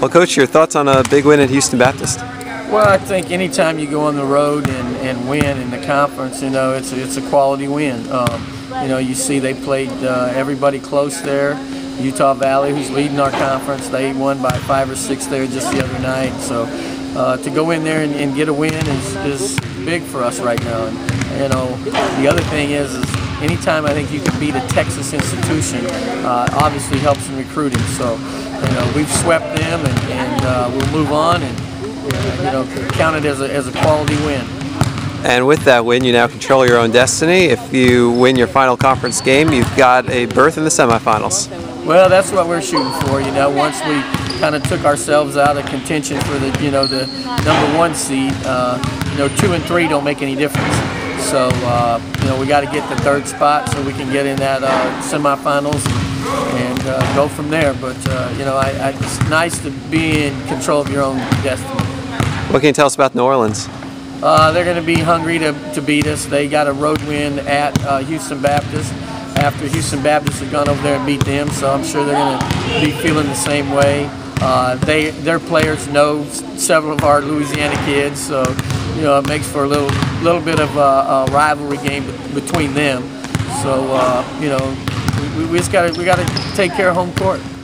Well, Coach, your thoughts on a big win at Houston Baptist? Well, I think anytime you go on the road and win in the conference, you know, it's a quality win. You know, you see they played everybody close there. Utah Valley, who's leading our conference, they won by 5 or 6 there just the other night. So to go in there and get a win is big for us right now. And, you know, the other thing is anytime I think you can beat a Texas institution, obviously helps in recruiting. So, you know, we've swept them, and we'll move on and you know, count it as a quality win. And with that win, you now control your own destiny. If you win your final conference game, you've got a berth in the semifinals. Well, that's what we're shooting for. You know, once we kind of took ourselves out of contention for the, you know, the #1 seed, you know, 2 and 3 don't make any difference. So, you know, we got to get the 3rd spot so we can get in that semifinals and go from there. But, you know, it's nice to be in control of your own destiny. What can you tell us about New Orleans? They're going to be hungry to beat us. They got a road win at Houston Baptist after Houston Baptist had gone over there and beat them. So I'm sure they're going to be feeling the same way. Their players know several of our Louisiana kids, so you know it makes for a little bit of a rivalry game between them. So you know, we just got to take care of home court.